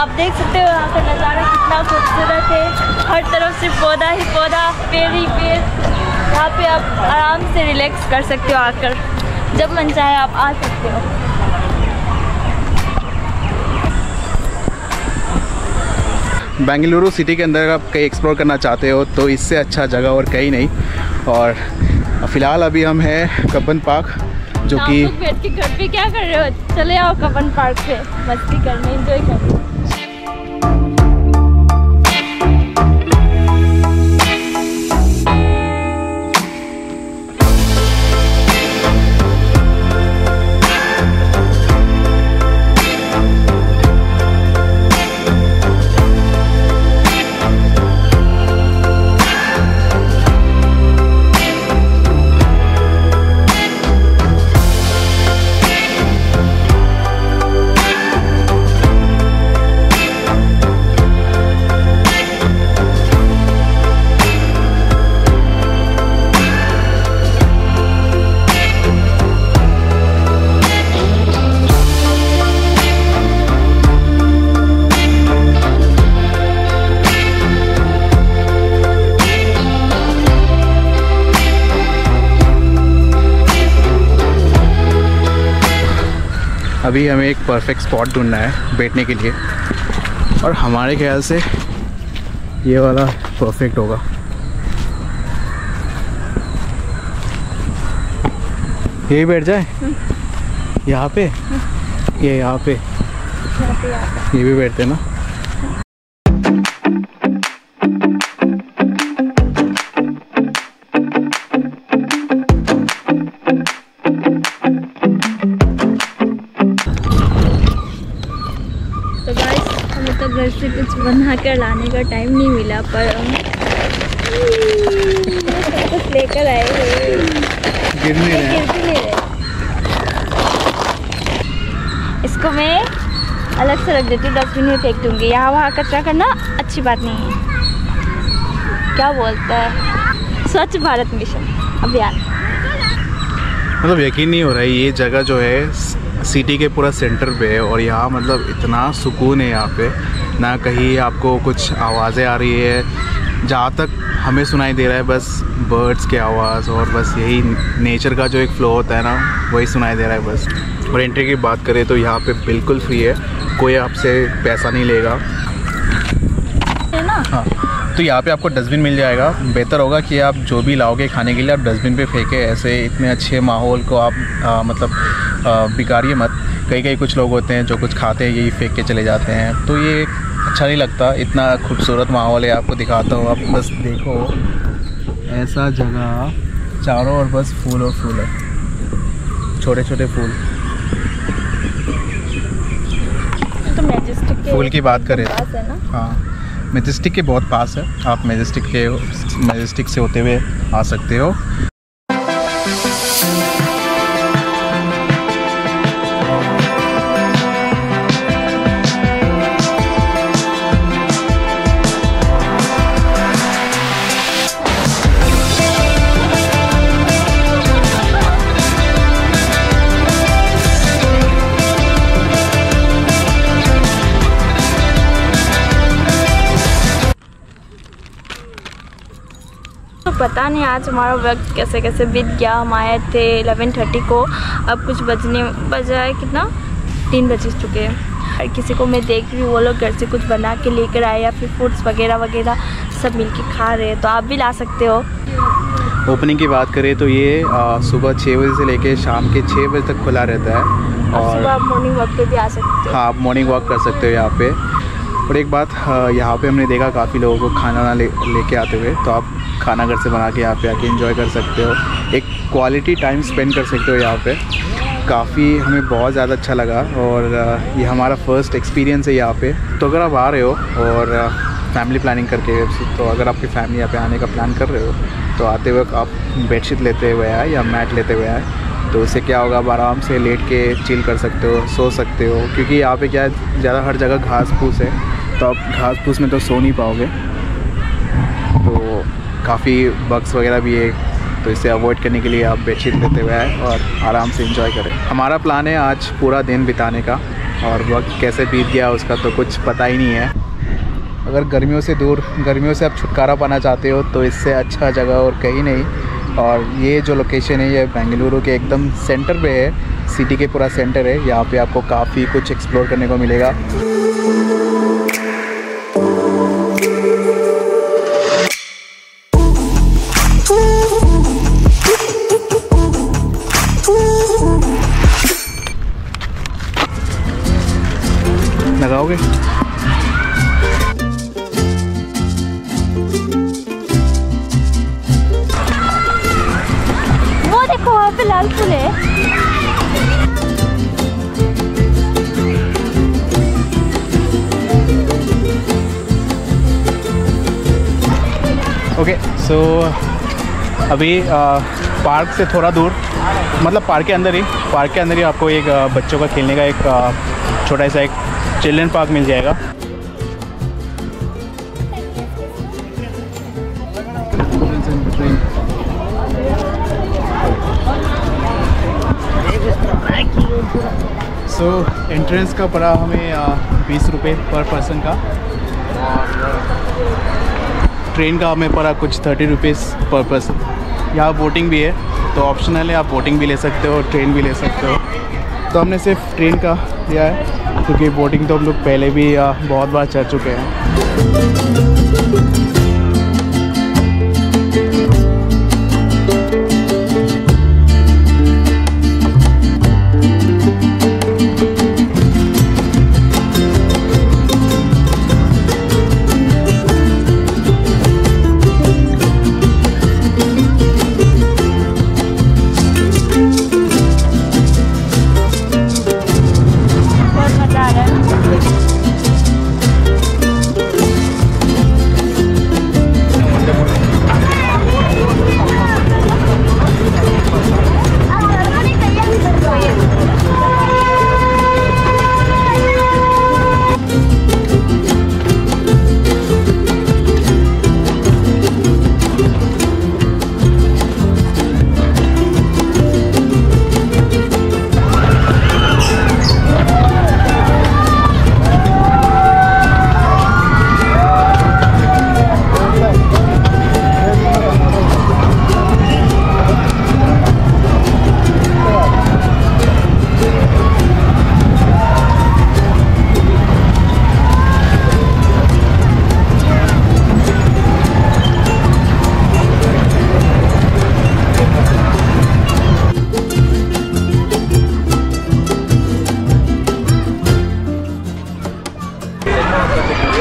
आप देख सकते हो यहाँ का नज़ारा कितना खूबसूरत है। हर तरफ से पौधा ही पौधा, पेड़ ही पेड़। यहाँ पे आप आराम से रिलैक्स कर सकते हो, आकर जब मन चाहे आप आ सकते हो। बेंगलुरु सिटी के अंदर आप कहीं एक्सप्लोर करना चाहते हो तो इससे अच्छा जगह और कहीं नहीं। और फिलहाल अभी हम हैं कब्बन पार्क, जो कि बैठ के घर पे क्या कर रहे हो, चले आओ कब्बन पार्क पे मस्ती करने, एंजॉय करने। अभी हमें एक परफेक्ट स्पॉट ढूंढना है बैठने के लिए, और हमारे ख्याल से ये वाला परफेक्ट होगा। यही बैठ जाए यहाँ पे, ये यहाँ पे ये भी बैठते ना। घर से कुछ बना कर लाने का टाइम नहीं मिला, पर हम कुछ लेकर आए हैं। इसको मैं अलग से रख देती हूँ, डस्टबिन में फेंक दूँगी। यहाँ वहाँ कचरा करना अच्छी बात नहीं है। क्या बोलता है स्वच्छ भारत मिशन अभियान, मतलब यकीन नहीं हो रहा है। ये जगह जो है सिटी के पूरा सेंटर पे है, और यहाँ मतलब इतना सुकून है यहाँ पे ना, कहीं आपको कुछ आवाज़ें आ रही है। जहाँ तक हमें सुनाई दे रहा है बस बर्ड्स के आवाज़, और बस यही नेचर का जो एक फ्लो होता है ना, वही सुनाई दे रहा है बस। और एंट्री की बात करें तो यहाँ पे बिल्कुल फ्री है, कोई आपसे पैसा नहीं लेगा, है ना। हाँ, तो यहाँ पे आपको डस्टबिन मिल जाएगा। बेहतर होगा कि आप जो भी लाओगे खाने के लिए आप डस्टबिन पे फेंके। ऐसे इतने अच्छे माहौल को आप मतलब बिगाड़िए मत। कई कई कुछ लोग होते हैं जो कुछ खाते हैं यही फेंक के चले जाते हैं, तो ये अच्छा नहीं लगता। इतना खूबसूरत माहौल है, आपको दिखाता हूँ, आप बस देखो। ऐसा जगह चारों ओर बस फूल और फूल है, छोटे छोटे फूल। तो मैजेस्टिक के फूल की बात करें, हाँ, मैजेस्टिक के बहुत पास है। आप मैजेस्टिक से होते हुए आ सकते हो। पता नहीं आज हमारा वक्त कैसे कैसे बीत गया। हम आए थे 11:30 को, अब कुछ बजा है कितना, 3 बज चुके हैं। हर किसी को मैं देख रही हूँ, वो लोग घर से कुछ बना के लेकर आए या फिर फ्रूट्स वगैरह वगैरह सब मिलके खा रहे हैं, तो आप भी ला सकते हो। ओपनिंग की बात करें तो ये सुबह 6 बजे से लेके शाम के 6 बजे तक खुला रहता है, और आप मॉर्निंग वॉक पर भी आ सकते हो। हाँ, आप मॉर्निंग वॉक कर सकते हो यहाँ पर। और एक बात, यहाँ पर हमने देखा काफ़ी लोगों को खाना लेके आते हुए, तो आप खाना घर से बना के यहाँ पे आके एंजॉय कर सकते हो, एक क्वालिटी टाइम स्पेंड कर सकते हो यहाँ पे। काफ़ी हमें बहुत ज़्यादा अच्छा लगा, और ये हमारा फर्स्ट एक्सपीरियंस है यहाँ पे। तो अगर आप आ रहे हो और फैमिली प्लानिंग करके, तो अगर आपकी फैमिली यहाँ पे आने का प्लान कर रहे हो तो आते वक्त आप बेडशीट लेते हुए आए या मैट लेते हुए आए, तो उससे क्या होगा, आप आराम से लेट के चिल कर सकते हो, सो सकते हो। क्योंकि यहाँ पर क्या है, ज़्यादा हर जगह घास फूस है, तो आप घास फूस में तो सो नहीं पाओगे। तो काफ़ी बग्स वगैरह भी है, तो इसे अवॉइड करने के लिए आप बेडशीट लेते हुए आए और आराम से एंजॉय करें। हमारा प्लान है आज पूरा दिन बिताने का, और वक्त कैसे बीत गया उसका तो कुछ पता ही नहीं है। अगर गर्मियों से आप छुटकारा पाना चाहते हो तो इससे अच्छा जगह और कहीं नहीं। और ये जो लोकेशन है ये बेंगलुरु के एकदम सेंटर पे है, सिटी के पूरा सेंटर है। यहाँ पे आपको काफ़ी कुछ एक्सप्लोर करने को मिलेगा। लगाओगे वो देखो वहाँ पे लाल फूल है। ओके सो अभी पार्क से थोड़ा दूर, मतलब पार्क के अंदर ही आपको एक बच्चों का खेलने का एक छोटा सा एक चिल्ड्रन पार्क मिल जाएगा। सो एंट्रेंस का पड़ा हमें 20 रुपये पर पर्सन का, और ट्रेन का हमें पड़ा कुछ 30 रुपीज़ पर पर्सन। यहाँ बोटिंग भी है तो ऑप्शनल है, आप बोटिंग भी ले सकते हो, ट्रेन भी ले सकते हो। तो हमने सिर्फ ट्रेन का लिया है क्योंकि बोटिंग तो हम लोग पहले भी बहुत बार चढ़ चुके हैं।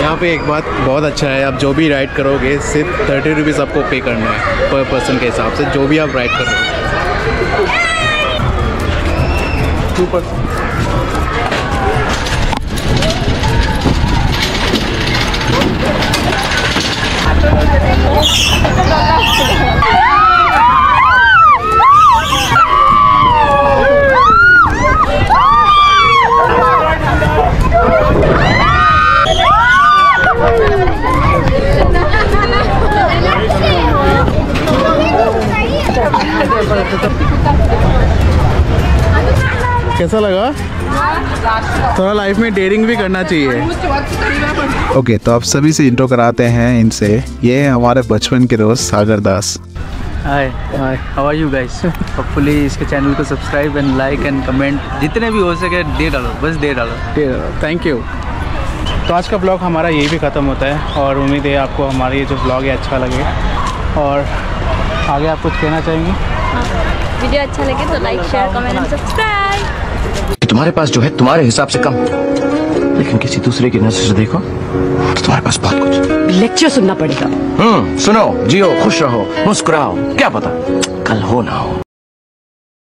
यहाँ पे एक बात बहुत अच्छा है, आप जो भी राइड करोगे सिर्फ 30 रुपीज़ आपको पे करना है पर पर्सन के हिसाब से, जो भी आप राइड करोगे। 2%। कैसा लगा? थोड़ा लाइफ में डेयरिंग भी करना चाहिए। ओके, तो आप सभी से इंट्रो कराते हैं इनसे। ये है हमारे बचपन के दोस्त Sagar Das. Hi hi, how are you guys? Hopefully इसके चैनल को subscribe and like and comment जितने भी हो सके दे डालो, बस दे डालो। Thank you. तो आज का ब्लॉग हमारा यही भी ख़त्म होता है और उम्मीद है आपको हमारे ये जो ब्लॉग है अच्छा लगे। और आगे आप कुछ कहना चाहेंगे? वीडियो अच्छा लगे तो like, share, comment and subscribe. तुम्हारे पास जो है तुम्हारे हिसाब से कम, लेकिन किसी दूसरे की नजर से देखो तो तुम्हारे पास बहुत कुछ। लेक्चर सुनना पड़ेगा। सुनो, जियो, खुश रहो, मुस्कुराओ, क्या पता कल हो ना हो।